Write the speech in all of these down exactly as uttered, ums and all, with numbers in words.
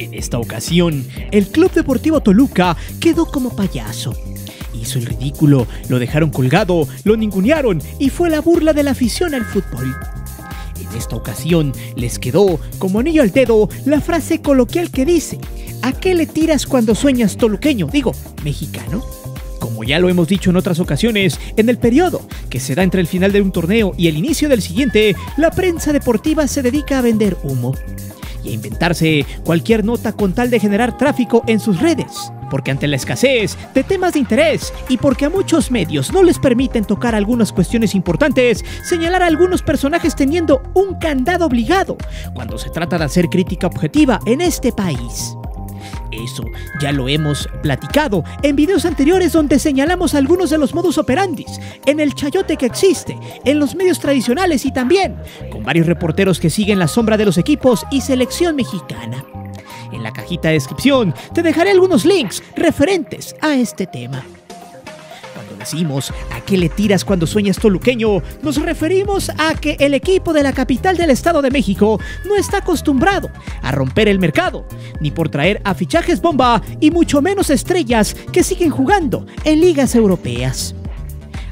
En esta ocasión, el Club Deportivo Toluca quedó como payaso. Hizo el ridículo, lo dejaron colgado, lo ningunearon y fue la burla de la afición al fútbol. En esta ocasión les quedó como anillo al dedo la frase coloquial que dice: ¿a qué le tiras cuando sueñas, toluqueño? Digo, mexicano. Como ya lo hemos dicho en otras ocasiones, en el periodo que se da entre el final de un torneo y el inicio del siguiente, la prensa deportiva se dedica a vender humo y a inventarse cualquier nota con tal de generar tráfico en sus redes. Porque ante la escasez de temas de interés y porque a muchos medios no les permiten tocar algunas cuestiones importantes, señalar a algunos personajes teniendo un candado obligado cuando se trata de hacer crítica objetiva en este país. Eso ya lo hemos platicado en videos anteriores donde señalamos algunos de los modus operandis, en el chayote que existe, en los medios tradicionales y también con varios reporteros que siguen la sombra de los equipos y selección mexicana. En la cajita de descripción te dejaré algunos links referentes a este tema. Cuando decimos ¿a qué le tiras cuando sueñas, toluqueño?, nos referimos a que el equipo de la capital del Estado de México no está acostumbrado a romper el mercado, ni por traer a fichajes bomba y mucho menos estrellas que siguen jugando en ligas europeas.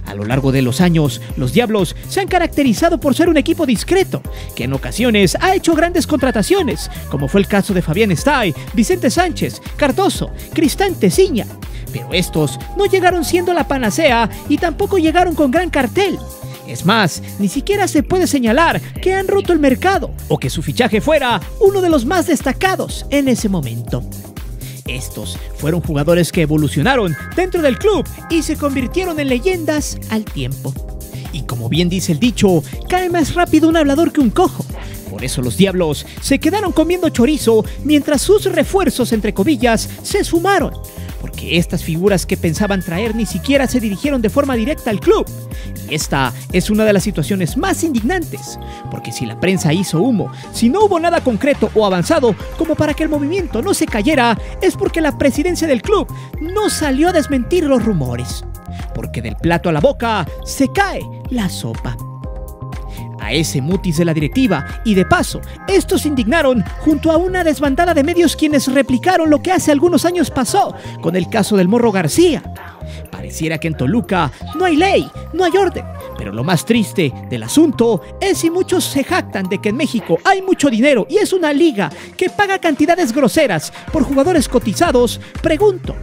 A lo largo de los años, los Diablos se han caracterizado por ser un equipo discreto, que en ocasiones ha hecho grandes contrataciones, como fue el caso de Fabián Estay, Vicente Sánchez, Cardoso, Cristán Tesiña. Pero estos no llegaron siendo la panacea y tampoco llegaron con gran cartel. Es más, ni siquiera se puede señalar que han roto el mercado o que su fichaje fuera uno de los más destacados en ese momento. Estos fueron jugadores que evolucionaron dentro del club y se convirtieron en leyendas al tiempo. Y como bien dice el dicho, cae más rápido un hablador que un cojo. Por eso los Diablos se quedaron comiendo chorizo mientras sus refuerzos, entre comillas, se sumaron. Porque estas figuras que pensaban traer ni siquiera se dirigieron de forma directa al club. Y esta es una de las situaciones más indignantes, porque si la prensa hizo humo, si no hubo nada concreto o avanzado como para que el movimiento no se cayera, es porque la presidencia del club no salió a desmentir los rumores. Porque del plato a la boca se cae la sopa. A ese mutis de la directiva, y de paso, estos indignaron junto a una desbandada de medios quienes replicaron lo que hace algunos años pasó con el caso del Morro García. Pareciera que en Toluca no hay ley, no hay orden, pero lo más triste del asunto es si muchos se jactan de que en México hay mucho dinero y es una liga que paga cantidades groseras por jugadores cotizados, pregunto,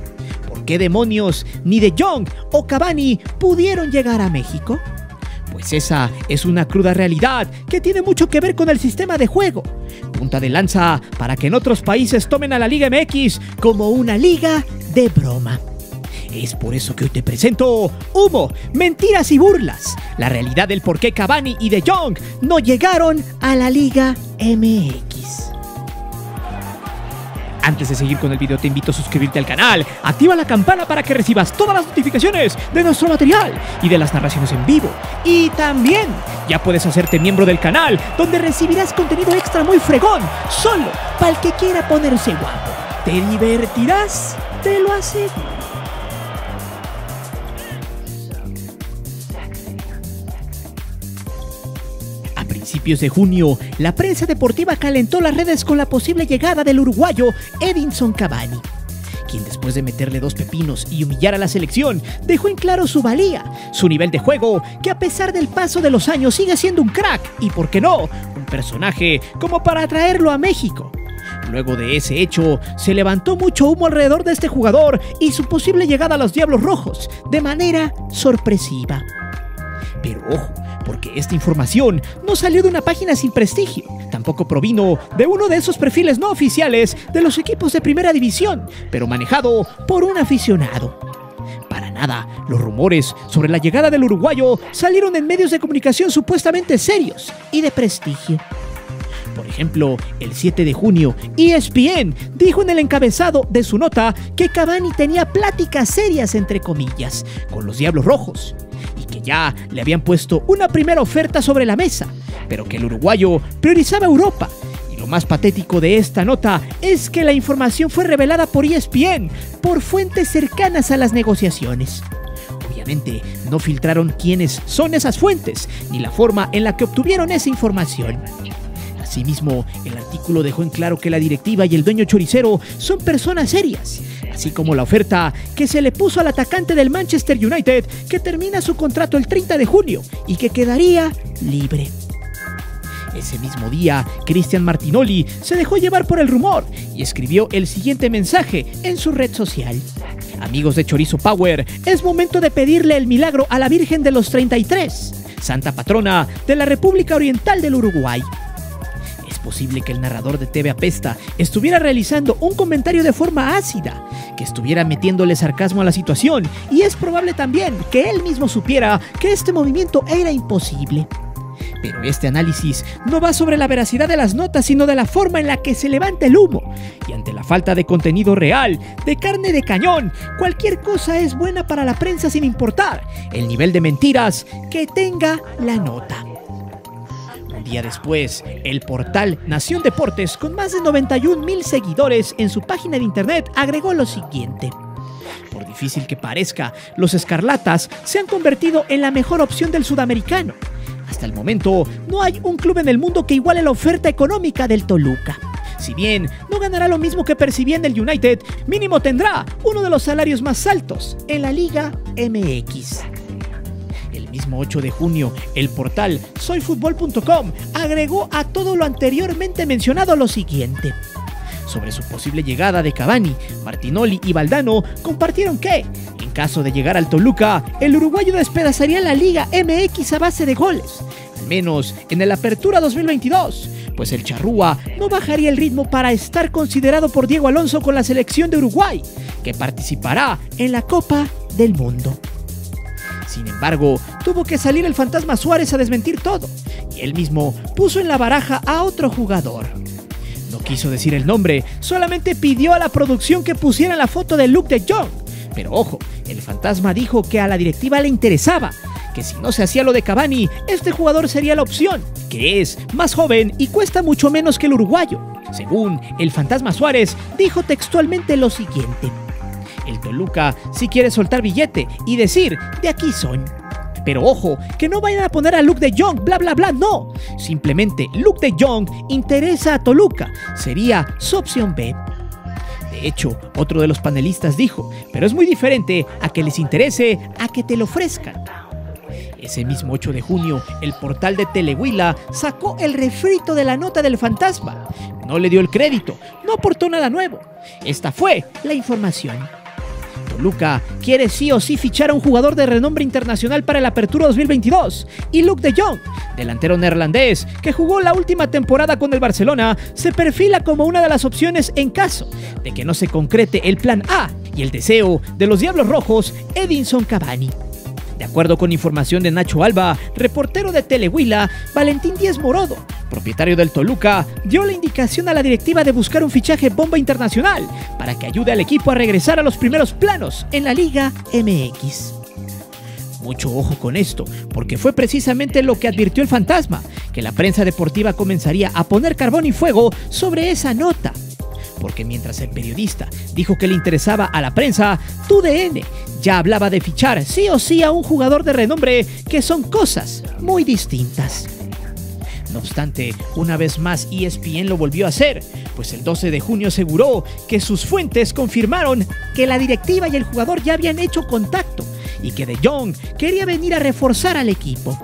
¿por qué demonios ni De Jong o Cavani pudieron llegar a México? Pues esa es una cruda realidad que tiene mucho que ver con el sistema de juego. Punta de lanza para que en otros países tomen a la Liga M X como una liga de broma. Es por eso que hoy te presento humo, mentiras y burlas. La realidad del por qué Cavani y De Jong no llegaron a la Liga M X. Antes de seguir con el video te invito a suscribirte al canal, activa la campana para que recibas todas las notificaciones de nuestro material y de las narraciones en vivo. Y también ya puedes hacerte miembro del canal, donde recibirás contenido extra muy fregón, solo para el que quiera ponerse guapo. Te divertirás, te lo aseguro. A principios de junio, la prensa deportiva calentó las redes con la posible llegada del uruguayo Edinson Cavani, quien después de meterle dos pepinos y humillar a la selección, dejó en claro su valía, su nivel de juego, que a pesar del paso de los años sigue siendo un crack y, por qué no, un personaje como para traerlo a México. Luego de ese hecho, se levantó mucho humo alrededor de este jugador y su posible llegada a los Diablos Rojos, de manera sorpresiva. Pero ojo, porque esta información no salió de una página sin prestigio, tampoco provino de uno de esos perfiles no oficiales de los equipos de primera división, pero manejado por un aficionado. Para nada, los rumores sobre la llegada del uruguayo salieron en medios de comunicación supuestamente serios y de prestigio. Por ejemplo, el siete de junio, E S P N dijo en el encabezado de su nota que Cavani tenía pláticas serias, entre comillas, con los Diablos Rojos, y que ya le habían puesto una primera oferta sobre la mesa, pero que el uruguayo priorizaba Europa. Y lo más patético de esta nota es que la información fue revelada por E S P N por fuentes cercanas a las negociaciones. Obviamente, no filtraron quiénes son esas fuentes, ni la forma en la que obtuvieron esa información. Asimismo, el artículo dejó en claro que la directiva y el dueño choricero son personas serias, así como la oferta que se le puso al atacante del Manchester United, que termina su contrato el treinta de junio y que quedaría libre. Ese mismo día, Cristian Martinoli se dejó llevar por el rumor y escribió el siguiente mensaje en su red social. Amigos de Chorizo Power, es momento de pedirle el milagro a la Virgen de los treinta y tres, Santa Patrona de la República Oriental del Uruguay. Es posible que el narrador de T V Apesta estuviera realizando un comentario de forma ácida, que estuviera metiéndole sarcasmo a la situación, y es probable también que él mismo supiera que este movimiento era imposible. Pero este análisis no va sobre la veracidad de las notas, sino de la forma en la que se levanta el humo. Y ante la falta de contenido real, de carne de cañón, cualquier cosa es buena para la prensa sin importar el nivel de mentiras que tenga la nota. Un día después, el portal Nación Deportes, con más de noventa y un mil seguidores en su página de internet, agregó lo siguiente. Por difícil que parezca, los Escarlatas se han convertido en la mejor opción del sudamericano. Hasta el momento, no hay un club en el mundo que iguale la oferta económica del Toluca. Si bien no ganará lo mismo que percibía en el United, mínimo tendrá uno de los salarios más altos en la Liga M X. El mismo ocho de junio, el portal soy fútbol punto com agregó a todo lo anteriormente mencionado lo siguiente. Sobre su posible llegada de Cavani, Martinoli y Valdano compartieron que, en caso de llegar al Toluca, el uruguayo despedazaría la Liga M X a base de goles, al menos en el Apertura dos mil veintidós, pues el charrúa no bajaría el ritmo para estar considerado por Diego Alonso con la selección de Uruguay, que participará en la Copa del Mundo. Sin embargo, tuvo que salir el fantasma Suárez a desmentir todo, y él mismo puso en la baraja a otro jugador. No quiso decir el nombre, solamente pidió a la producción que pusiera la foto de Luuk de Jong. Pero ojo, el fantasma dijo que a la directiva le interesaba, que si no se hacía lo de Cavani, este jugador sería la opción, que es más joven y cuesta mucho menos que el uruguayo. Según el fantasma Suárez, dijo textualmente lo siguiente. El Toluca sí quiere soltar billete y decir, de aquí son. Pero ojo, que no vayan a poner a Luuk de Jong, bla bla bla, no. Simplemente Luuk de Jong interesa a Toluca, sería su opción B. De hecho, otro de los panelistas dijo, pero es muy diferente a que les interese a que te lo ofrezcan. Ese mismo ocho de junio, el portal de Telehuila sacó el refrito de la nota del fantasma. No le dio el crédito, no aportó nada nuevo. Esta fue la información. Toluca quiere sí o sí fichar a un jugador de renombre internacional para el Apertura dos mil veintidós, y Luuk de Jong, delantero neerlandés que jugó la última temporada con el Barcelona, se perfila como una de las opciones en caso de que no se concrete el plan A y el deseo de los Diablos Rojos, Edinson Cavani. De acuerdo con información de Nacho Alba, reportero de Telehuila, Valentín Díez Morodo, propietario del Toluca, dio la indicación a la directiva de buscar un fichaje bomba internacional para que ayude al equipo a regresar a los primeros planos en la Liga M X. Mucho ojo con esto, porque fue precisamente lo que advirtió el fantasma, que la prensa deportiva comenzaría a poner carbón y fuego sobre esa nota. Porque mientras el periodista dijo que le interesaba a la prensa, T U D N ya hablaba de fichar sí o sí a un jugador de renombre, que son cosas muy distintas. No obstante, una vez más E S P N lo volvió a hacer, pues el doce de junio aseguró que sus fuentes confirmaron que la directiva y el jugador ya habían hecho contacto y que De Jong quería venir a reforzar al equipo.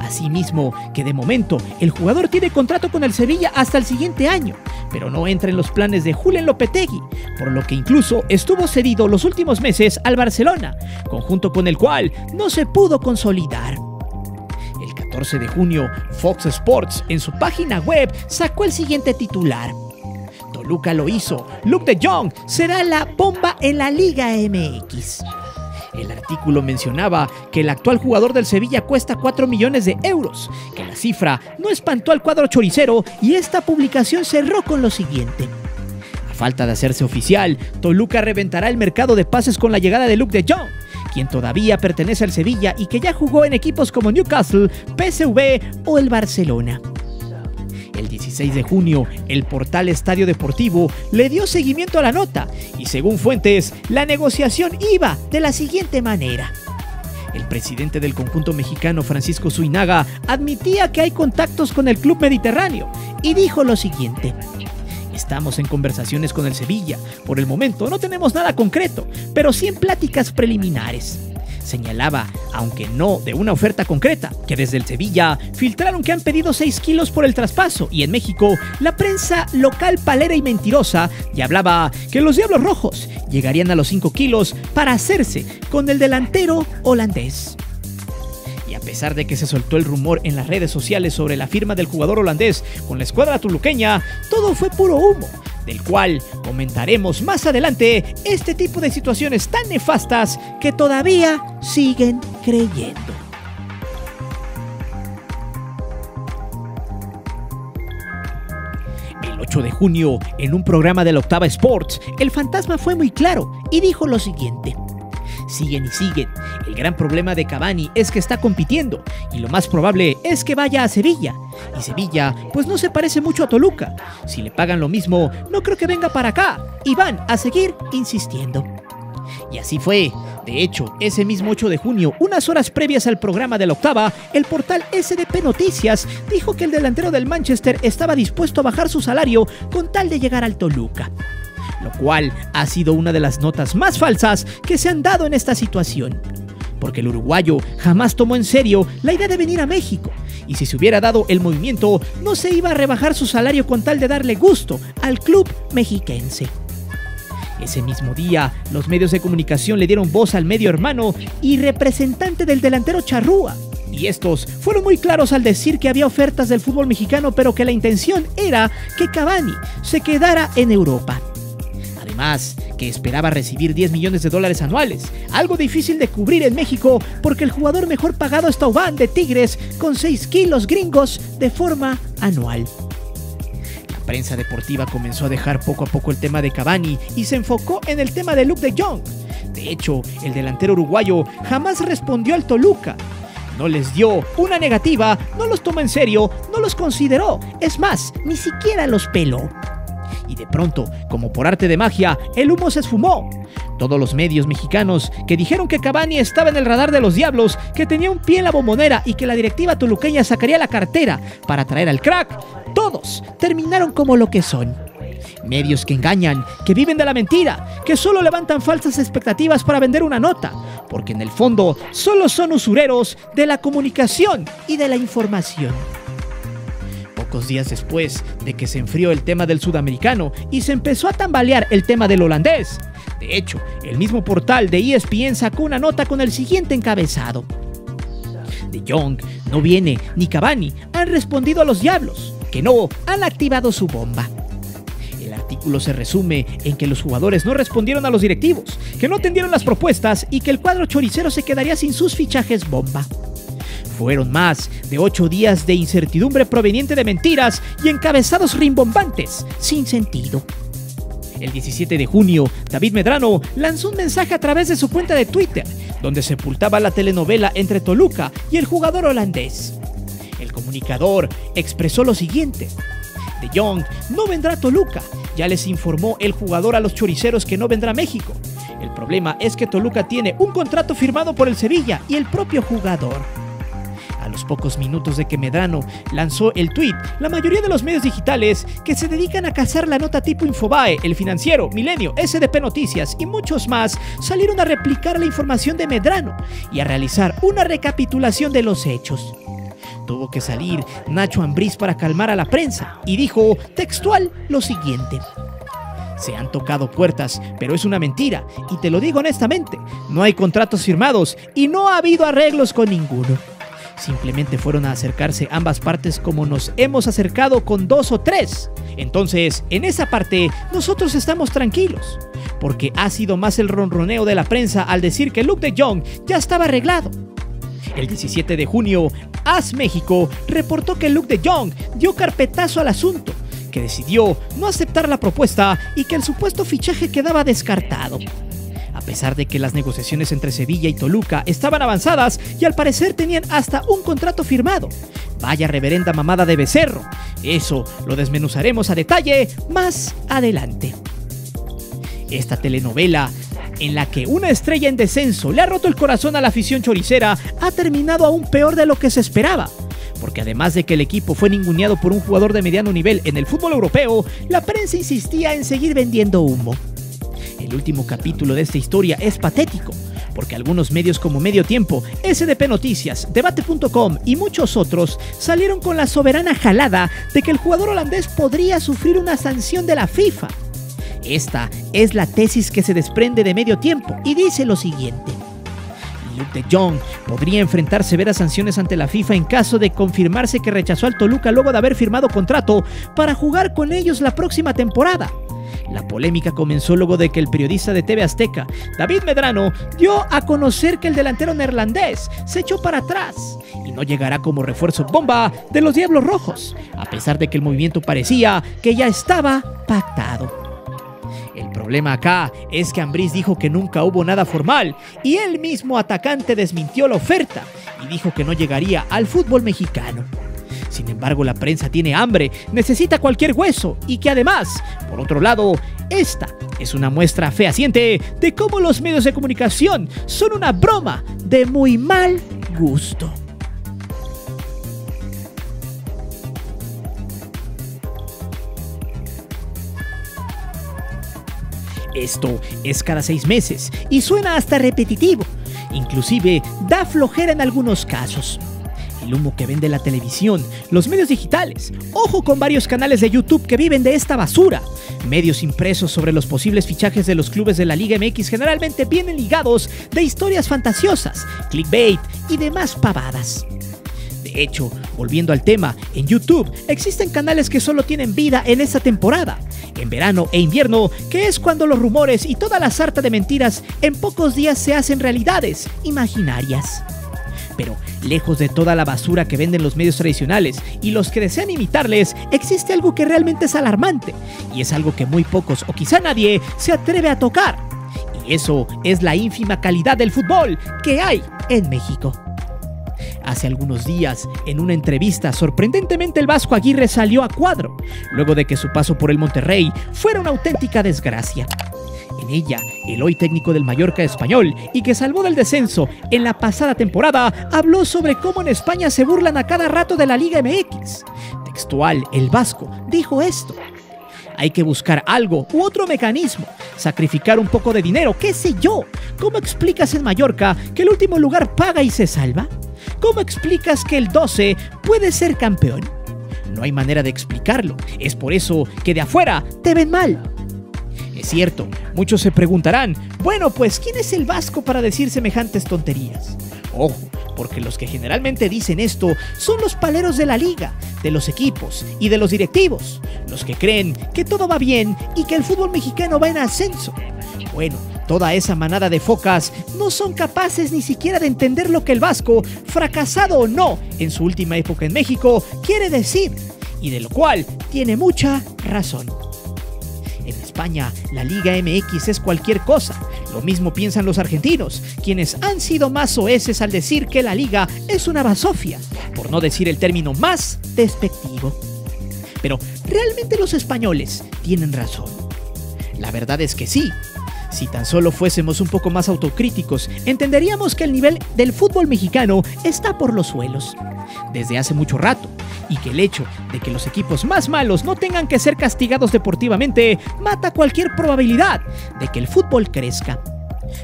Asimismo, que de momento el jugador tiene contrato con el Sevilla hasta el siguiente año, pero no entra en los planes de Julián Lopetegui, por lo que incluso estuvo cedido los últimos meses al Barcelona, conjunto con el cual no se pudo consolidar. El catorce de junio, Fox Sports en su página web sacó el siguiente titular. Toluca lo hizo, Luuk de Jong será la bomba en la Liga M X. El artículo mencionaba que el actual jugador del Sevilla cuesta cuatro millones de euros, que la cifra no espantó al cuadro choricero, y esta publicación cerró con lo siguiente. A falta de hacerse oficial, Toluca reventará el mercado de pases con la llegada de Luuk de Jong, quien todavía pertenece al Sevilla y que ya jugó en equipos como Newcastle, P S V o el Barcelona. El dieciséis de junio, el portal Estadio Deportivo le dio seguimiento a la nota y, según fuentes, la negociación iba de la siguiente manera. el presidente del conjunto mexicano, Francisco Suinaga, admitía que hay contactos con el club mediterráneo y dijo lo siguiente: estamos en conversaciones con el Sevilla, por el momento no tenemos nada concreto, pero sí en pláticas preliminares. Señalaba, aunque no de una oferta concreta, que desde el Sevilla filtraron que han pedido seis kilos por el traspaso, y en México la prensa local palera y mentirosa ya hablaba que los Diablos Rojos llegarían a los cinco kilos para hacerse con el delantero holandés. Y a pesar de que se soltó el rumor en las redes sociales sobre la firma del jugador holandés con la escuadra toluqueña, todo fue puro humo, del cual comentaremos más adelante este tipo de situaciones tan nefastas que todavía siguen creyendo. El ocho de junio, en un programa de la Octava Sports, el fantasma fue muy claro y dijo lo siguiente: siguen y siguen. El gran problema de Cavani es que está compitiendo y lo más probable es que vaya a Sevilla. Y Sevilla pues no se parece mucho a Toluca. Si le pagan lo mismo, no creo que venga para acá. Y van a seguir insistiendo. Y así fue. De hecho, ese mismo ocho de junio, unas horas previas al programa de la Octava, el portal S D P Noticias dijo que el delantero del Manchester estaba dispuesto a bajar su salario con tal de llegar al Toluca, lo cual ha sido una de las notas más falsas que se han dado en esta situación, porque el uruguayo jamás tomó en serio la idea de venir a México, y si se hubiera dado el movimiento, no se iba a rebajar su salario con tal de darle gusto al club mexiquense. Ese mismo día, los medios de comunicación le dieron voz al medio hermano y representante del delantero charrúa, y estos fueron muy claros al decir que había ofertas del fútbol mexicano, pero que la intención era que Cavani se quedara en Europa. Además, que esperaba recibir diez millones de dólares anuales, algo difícil de cubrir en México porque el jugador mejor pagado es Taubán de Tigres con seis kilos gringos de forma anual. La prensa deportiva comenzó a dejar poco a poco el tema de Cavani y se enfocó en el tema de Luuk de Jong. De hecho, el delantero uruguayo jamás respondió al Toluca. No les dio una negativa, no los tomó en serio, no los consideró, es más, ni siquiera los peló. Y de pronto, como por arte de magia, el humo se esfumó. Todos los medios mexicanos que dijeron que Cavani estaba en el radar de los Diablos, que tenía un pie en la Bombonera y que la directiva toluqueña sacaría la cartera para traer al crack, todos terminaron como lo que son: medios que engañan, que viven de la mentira, que solo levantan falsas expectativas para vender una nota, porque en el fondo solo son usureros de la comunicación y de la información. Pocos días después de que se enfrió el tema del sudamericano y se empezó a tambalear el tema del holandés. De hecho, el mismo portal de E S P N sacó una nota con el siguiente encabezado: De Jong no viene, ni Cavani han respondido a los Diablos, que no han activado su bomba. El artículo se resume en que los jugadores no respondieron a los directivos, que no atendieron las propuestas y que el cuadro choricero se quedaría sin sus fichajes bomba. Fueron más de ocho días de incertidumbre proveniente de mentiras y encabezados rimbombantes, sin sentido. El diecisiete de junio, David Medrano lanzó un mensaje a través de su cuenta de Twitter, donde sepultaba la telenovela entre Toluca y el jugador holandés. El comunicador expresó lo siguiente: De Jong no vendrá a Toluca, ya les informó el jugador a los choriceros que no vendrá a México. El problema es que Toluca tiene un contrato firmado por el Sevilla y el propio jugador. A los pocos minutos de que Medrano lanzó el tuit, la mayoría de los medios digitales que se dedican a cazar la nota tipo Infobae, El Financiero, Milenio, S D P Noticias y muchos más salieron a replicar la información de Medrano y a realizar una recapitulación de los hechos. Tuvo que salir Nacho Ambriz para calmar a la prensa y dijo textual lo siguiente: se han tocado puertas, pero es una mentira y te lo digo honestamente, no hay contratos firmados y no ha habido arreglos con ninguno. Simplemente fueron a acercarse ambas partes como nos hemos acercado con dos o tres. Entonces, en esa parte, nosotros estamos tranquilos. Porque ha sido más el ronroneo de la prensa al decir que Luuk de Jong ya estaba arreglado. El diecisiete de junio, A S México reportó que Luuk de Jong dio carpetazo al asunto, que decidió no aceptar la propuesta y que el supuesto fichaje quedaba descartado. A pesar de que las negociaciones entre Sevilla y Toluca estaban avanzadas y al parecer tenían hasta un contrato firmado. Vaya reverenda mamada de becerro. Eso lo desmenuzaremos a detalle más adelante. Esta telenovela en la que una estrella en descenso le ha roto el corazón a la afición choricera, ha terminado aún peor de lo que se esperaba. Porque además de que el equipo fue ninguneado por un jugador de mediano nivel en el fútbol europeo, la prensa insistía en seguir vendiendo humo. El último capítulo de esta historia es patético, porque algunos medios como Medio Tiempo, S D P Noticias, Debate punto com y muchos otros salieron con la soberana jalada de que el jugador holandés podría sufrir una sanción de la FIFA. Esta es la tesis que se desprende de Medio Tiempo y dice lo siguiente. Luuk de Jong podría enfrentar severas sanciones ante la FIFA en caso de confirmarse que rechazó al Toluca luego de haber firmado contrato para jugar con ellos la próxima temporada. La polémica comenzó luego de que el periodista de T V Azteca, David Medrano, dio a conocer que el delantero neerlandés se echó para atrás y no llegará como refuerzo bomba de los Diablos Rojos, a pesar de que el movimiento parecía que ya estaba pactado. El problema acá es que Ambriz dijo que nunca hubo nada formal y el mismo atacante desmintió la oferta y dijo que no llegaría al fútbol mexicano. Sin embargo, la prensa tiene hambre, necesita cualquier hueso y que además, por otro lado, esta es una muestra fehaciente de cómo los medios de comunicación son una broma de muy mal gusto. Esto es cada seis meses y suena hasta repetitivo, inclusive da flojera en algunos casos. El humo que vende la televisión, los medios digitales, ojo con varios canales de YouTube que viven de esta basura. Medios impresos sobre los posibles fichajes de los clubes de la Liga M X generalmente vienen ligados de historias fantasiosas, clickbait y demás pavadas. De hecho, volviendo al tema, en YouTube existen canales que solo tienen vida en esta temporada, en verano e invierno, que es cuando los rumores y toda la sarta de mentiras en pocos días se hacen realidades imaginarias. Pero, lejos de toda la basura que venden los medios tradicionales y los que desean imitarles, existe algo que realmente es alarmante, y es algo que muy pocos o quizá nadie se atreve a tocar. Y eso es la ínfima calidad del fútbol que hay en México. Hace algunos días, en una entrevista, sorprendentemente el Vasco Aguirre salió a cuadro, luego de que su paso por el Monterrey fuera una auténtica desgracia. En ella, el hoy técnico del Mallorca español y que salvó del descenso en la pasada temporada, habló sobre cómo en España se burlan a cada rato de la Liga M X. Textual, el Vasco dijo esto. Hay que buscar algo u otro mecanismo, sacrificar un poco de dinero, qué sé yo. ¿Cómo explicas en Mallorca que el último lugar paga y se salva? ¿Cómo explicas que el doce puede ser campeón? No hay manera de explicarlo, es por eso que de afuera te ven mal. Es cierto, muchos se preguntarán, bueno, pues ¿quién es el Vasco para decir semejantes tonterías? Ojo, porque los que generalmente dicen esto son los paleros de la liga, de los equipos y de los directivos, los que creen que todo va bien y que el fútbol mexicano va en ascenso. Bueno, toda esa manada de focas no son capaces ni siquiera de entender lo que el Vasco, fracasado o no en su última época en México, quiere decir, y de lo cual tiene mucha razón. En España, la Liga M X es cualquier cosa. Lo mismo piensan los argentinos, quienes han sido más soeces al decir que la Liga es una basofia, por no decir el término más despectivo. Pero, ¿realmente los españoles tienen razón? La verdad es que sí. Si tan solo fuésemos un poco más autocríticos, entenderíamos que el nivel del fútbol mexicano está por los suelos desde hace mucho rato, y que el hecho de que los equipos más malos no tengan que ser castigados deportivamente mata cualquier probabilidad de que el fútbol crezca.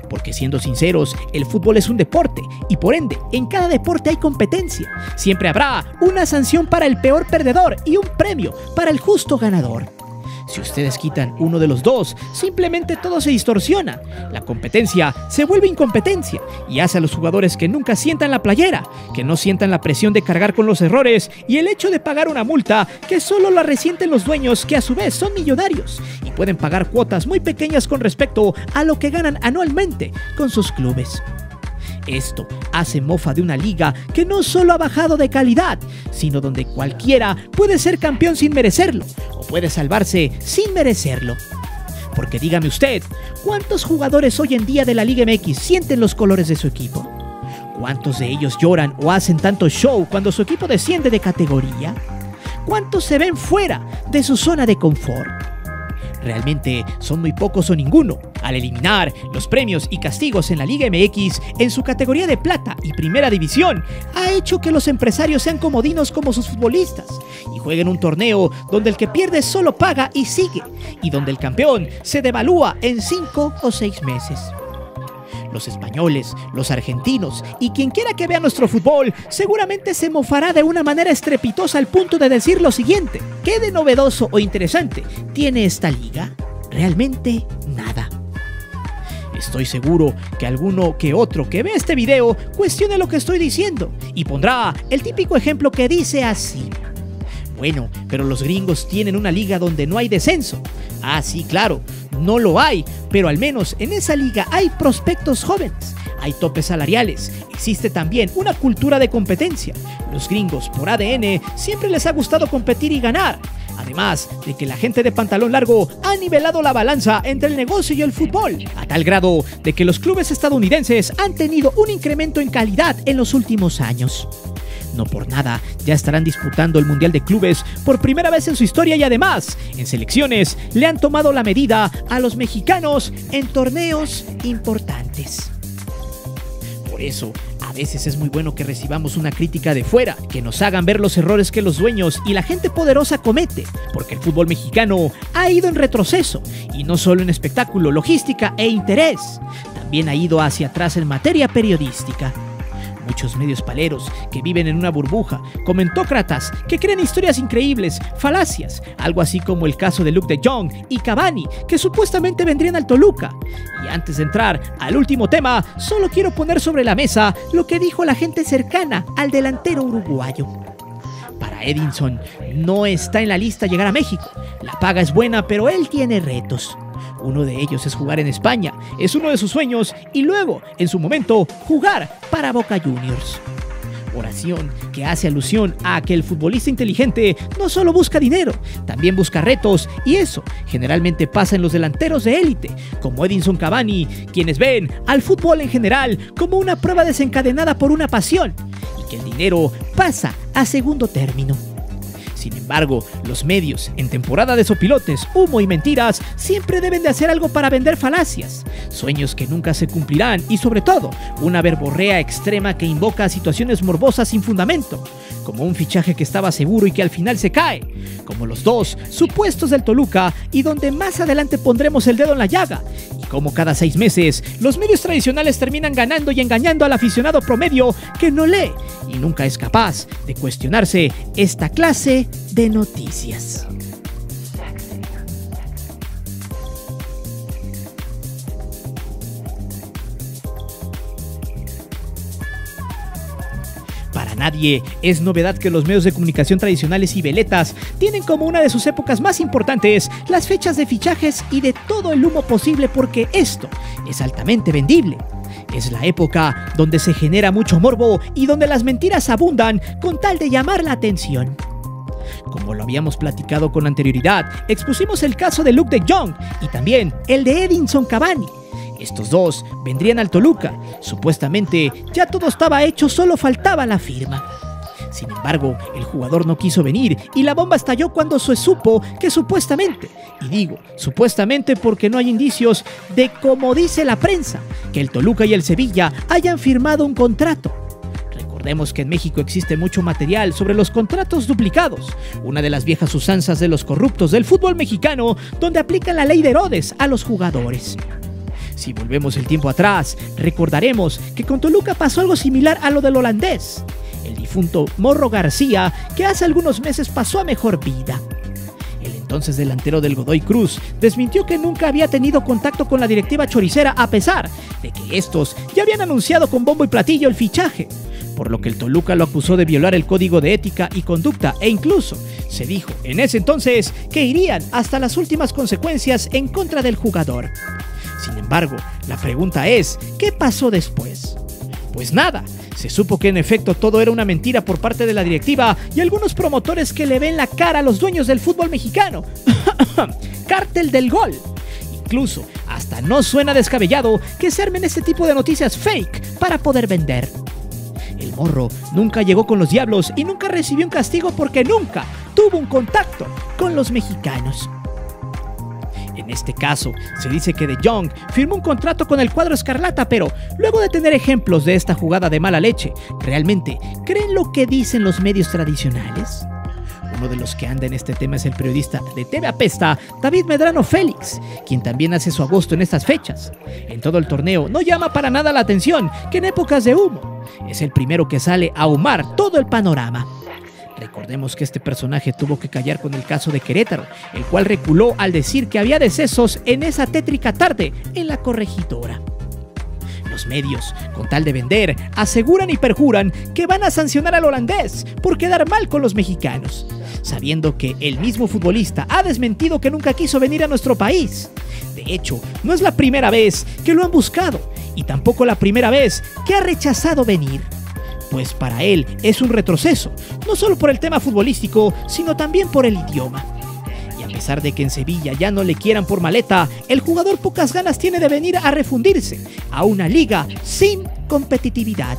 Porque siendo sinceros, el fútbol es un deporte y por ende, en cada deporte hay competencia. Siempre habrá una sanción para el peor perdedor y un premio para el justo ganador. Si ustedes quitan uno de los dos, simplemente todo se distorsiona. La competencia se vuelve incompetencia y hace a los jugadores que nunca sientan la playera, que no sientan la presión de cargar con los errores y el hecho de pagar una multa que solo la resienten los dueños, que a su vez son millonarios y pueden pagar cuotas muy pequeñas con respecto a lo que ganan anualmente con sus clubes. Esto hace mofa de una liga que no solo ha bajado de calidad, sino donde cualquiera puede ser campeón sin merecerlo, o puede salvarse sin merecerlo. Porque dígame usted, ¿cuántos jugadores hoy en día de la Liga M X sienten los colores de su equipo? ¿Cuántos de ellos lloran o hacen tanto show cuando su equipo desciende de categoría? ¿Cuántos se ven fuera de su zona de confort? realmente son muy pocos o ninguno. Al eliminar los premios y castigos en la Liga M X en su categoría de plata y primera división, ha hecho que los empresarios sean comodinos como sus futbolistas y jueguen un torneo donde el que pierde solo paga y sigue, y donde el campeón se devalúa en cinco o seis meses. Los españoles, los argentinos y quien quiera que vea nuestro fútbol seguramente se mofará de una manera estrepitosa al punto de decir lo siguiente: ¿qué de novedoso o interesante tiene esta liga? Realmente nada. Estoy seguro que alguno que otro que ve este video cuestione lo que estoy diciendo y pondrá el típico ejemplo que dice así: bueno, pero los gringos tienen una liga donde no hay descenso. Ah, sí, claro, no lo hay, pero al menos en esa liga hay prospectos jóvenes, hay topes salariales, existe también una cultura de competencia. Los gringos por A D N siempre les ha gustado competir y ganar, además de que la gente de pantalón largo ha nivelado la balanza entre el negocio y el fútbol, a tal grado de que los clubes estadounidenses han tenido un incremento en calidad en los últimos años. No por nada, ya estarán disputando el Mundial de Clubes por primera vez en su historia y además, en selecciones, le han tomado la medida a los mexicanos en torneos importantes. Por eso, a veces es muy bueno que recibamos una crítica de fuera, que nos hagan ver los errores que los dueños y la gente poderosa comete, porque el fútbol mexicano ha ido en retroceso, y no solo en espectáculo, logística e interés, también ha ido hacia atrás en materia periodística. Muchos medios paleros que viven en una burbuja, comentócratas que crean historias increíbles, falacias, algo así como el caso de Luuk de Jong y Cavani, que supuestamente vendrían al Toluca. Y antes de entrar al último tema, solo quiero poner sobre la mesa lo que dijo la gente cercana al delantero uruguayo. Para Edinson, no está en la lista llegar a México. La paga es buena, pero él tiene retos. Uno de ellos es jugar en España, es uno de sus sueños, y luego, en su momento, jugar para Boca Juniors. Oración que hace alusión a que el futbolista inteligente no solo busca dinero, también busca retos, y eso generalmente pasa en los delanteros de élite, como Edinson Cavani, quienes ven al fútbol en general como una prueba desencadenada por una pasión, y que el dinero pasa a segundo término. Sin embargo, los medios, en temporada de sopilotes, humo y mentiras, siempre deben de hacer algo para vender falacias, sueños que nunca se cumplirán y, sobre todo, una verborrea extrema que invoca situaciones morbosas sin fundamento, como un fichaje que estaba seguro y que al final se cae, como los dos supuestos del Toluca y donde más adelante pondremos el dedo en la llaga, y como cada seis meses los medios tradicionales terminan ganando y engañando al aficionado promedio que no lee y nunca es capaz de cuestionarse esta clase de noticias. Nadie es novedad que los medios de comunicación tradicionales y veletas tienen como una de sus épocas más importantes las fechas de fichajes y de todo el humo posible, porque esto es altamente vendible. Es la época donde se genera mucho morbo y donde las mentiras abundan con tal de llamar la atención. Como lo habíamos platicado con anterioridad, expusimos el caso de Luuk de Jong y también el de Edinson Cavani. Estos dos vendrían al Toluca, supuestamente ya todo estaba hecho, solo faltaba la firma. Sin embargo, el jugador no quiso venir y la bomba estalló cuando se supo que supuestamente, y digo supuestamente porque no hay indicios de, como dice la prensa, que el Toluca y el Sevilla hayan firmado un contrato. Recordemos que en México existe mucho material sobre los contratos duplicados, una de las viejas usanzas de los corruptos del fútbol mexicano, donde aplican la ley de Herodes a los jugadores. Si volvemos el tiempo atrás, recordaremos que con Toluca pasó algo similar a lo del holandés, el difunto Morro García, que hace algunos meses pasó a mejor vida. El entonces delantero del Godoy Cruz desmintió que nunca había tenido contacto con la directiva choricera, a pesar de que estos ya habían anunciado con bombo y platillo el fichaje, por lo que el Toluca lo acusó de violar el código de ética y conducta, e incluso se dijo en ese entonces que irían hasta las últimas consecuencias en contra del jugador. Sin embargo, la pregunta es, ¿qué pasó después? Pues nada, se supo que en efecto todo era una mentira por parte de la directiva y algunos promotores que le ven la cara a los dueños del fútbol mexicano. ¡Cártel del gol! Incluso, hasta no suena descabellado que se armen este tipo de noticias fake para poder vender. El Morro nunca llegó con los diablos y nunca recibió un castigo porque nunca tuvo un contacto con los mexicanos. En este caso, se dice que De Jong firmó un contrato con el cuadro escarlata, pero luego de tener ejemplos de esta jugada de mala leche, ¿realmente creen lo que dicen los medios tradicionales? Uno de los que anda en este tema es el periodista de T V Apesta, David Medrano Félix, quien también hace su agosto en estas fechas. En todo el torneo no llama para nada la atención que en épocas de humo es el primero que sale a ahumar todo el panorama. Recordemos que este personaje tuvo que callar con el caso de Querétaro, el cual reculó al decir que había decesos en esa tétrica tarde en la corregidora. Los medios, con tal de vender, aseguran y perjuran que van a sancionar al holandés por quedar mal con los mexicanos, sabiendo que el mismo futbolista ha desmentido que nunca quiso venir a nuestro país. De hecho, no es la primera vez que lo han buscado y tampoco la primera vez que ha rechazado venir, pues para él es un retroceso, no solo por el tema futbolístico, sino también por el idioma. Y a pesar de que en Sevilla ya no le quieran por maleta, el jugador pocas ganas tiene de venir a refundirse a una liga sin competitividad.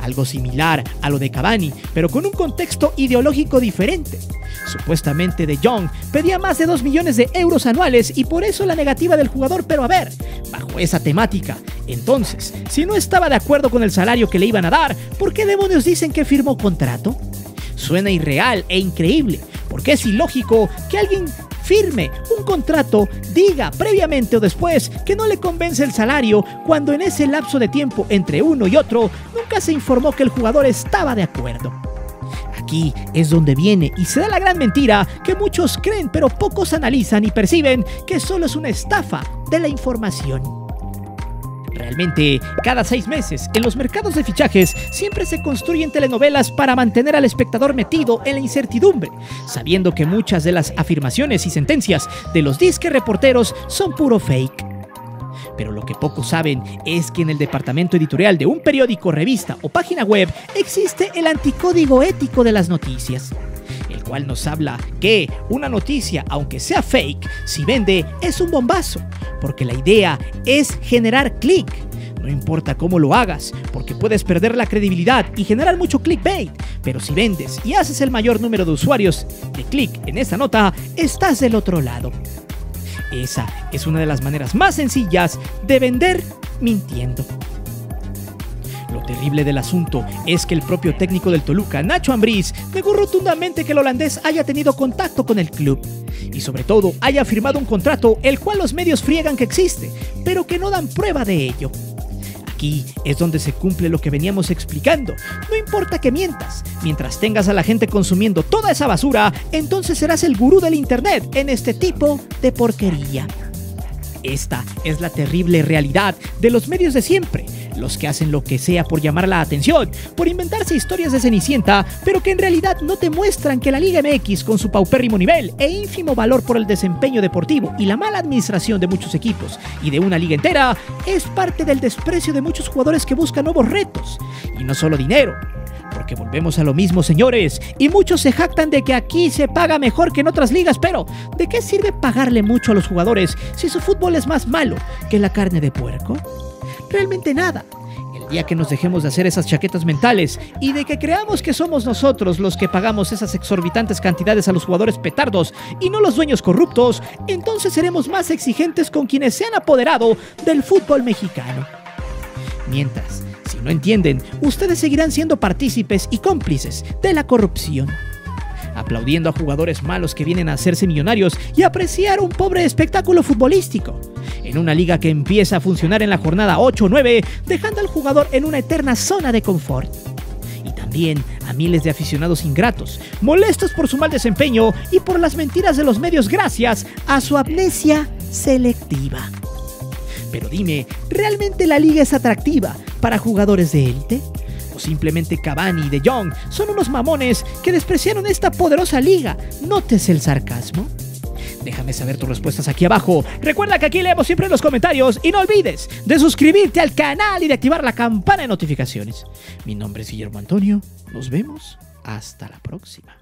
Algo similar a lo de Cavani, pero con un contexto ideológico diferente. Supuestamente De Jong pedía más de dos millones de euros anuales y por eso la negativa del jugador, pero a ver, bajo esa temática, entonces, si no estaba de acuerdo con el salario que le iban a dar, ¿por qué demonios dicen que firmó contrato? Suena irreal e increíble, porque es ilógico que alguien firme un contrato, diga previamente o después que no le convence el salario, cuando en ese lapso de tiempo entre uno y otro nunca se informó que el jugador estaba de acuerdo. Aquí es donde viene y se da la gran mentira que muchos creen pero pocos analizan y perciben que solo es una estafa de la información. Realmente, cada seis meses en los mercados de fichajes siempre se construyen telenovelas para mantener al espectador metido en la incertidumbre, sabiendo que muchas de las afirmaciones y sentencias de los disque reporteros son puro fake. Pero lo que pocos saben es que en el departamento editorial de un periódico, revista o página web existe el anticódigo ético de las noticias, el cual nos habla que una noticia, aunque sea fake, si vende es un bombazo, porque la idea es generar clic. No importa cómo lo hagas, porque puedes perder la credibilidad y generar mucho clickbait, pero si vendes y haces el mayor número de usuarios de clic en esta nota, estás del otro lado. Esa es una de las maneras más sencillas de vender mintiendo. Lo terrible del asunto es que el propio técnico del Toluca, Nacho Ambriz, negó rotundamente que el holandés haya tenido contacto con el club y sobre todo haya firmado un contrato el cual los medios friegan que existe, pero que no dan prueba de ello. Aquí es donde se cumple lo que veníamos explicando. No importa que mientas, mientras tengas a la gente consumiendo toda esa basura, entonces serás el gurú del internet en este tipo de porquería. Esta es la terrible realidad de los medios de siempre, los que hacen lo que sea por llamar la atención, por inventarse historias de Cenicienta, pero que en realidad no te muestran que la Liga M X, con su paupérrimo nivel e ínfimo valor por el desempeño deportivo y la mala administración de muchos equipos y de una liga entera, es parte del desprecio de muchos jugadores que buscan nuevos retos, y no solo dinero. Porque volvemos a lo mismo, señores, y muchos se jactan de que aquí se paga mejor que en otras ligas, pero ¿de qué sirve pagarle mucho a los jugadores si su fútbol es más malo que la carne de puerco? Realmente nada. El día que nos dejemos de hacer esas chaquetas mentales y de que creamos que somos nosotros los que pagamos esas exorbitantes cantidades a los jugadores petardos y no los dueños corruptos, entonces seremos más exigentes con quienes se han apoderado del fútbol mexicano. Mientras, si no entienden, ustedes seguirán siendo partícipes y cómplices de la corrupción, aplaudiendo a jugadores malos que vienen a hacerse millonarios y apreciar un pobre espectáculo futbolístico, en una liga que empieza a funcionar en la jornada ocho o nueve, dejando al jugador en una eterna zona de confort. Y también a miles de aficionados ingratos, molestos por su mal desempeño y por las mentiras de los medios gracias a su amnesia selectiva. Pero dime, ¿realmente la liga es atractiva para jugadores de élite? ¿O simplemente Cavani y De Jong son unos mamones que despreciaron esta poderosa liga? ¿Notes el sarcasmo? Déjame saber tus respuestas aquí abajo. Recuerda que aquí leemos siempre los comentarios y no olvides de suscribirte al canal y de activar la campana de notificaciones. Mi nombre es Guillermo Antonio. Nos vemos hasta la próxima.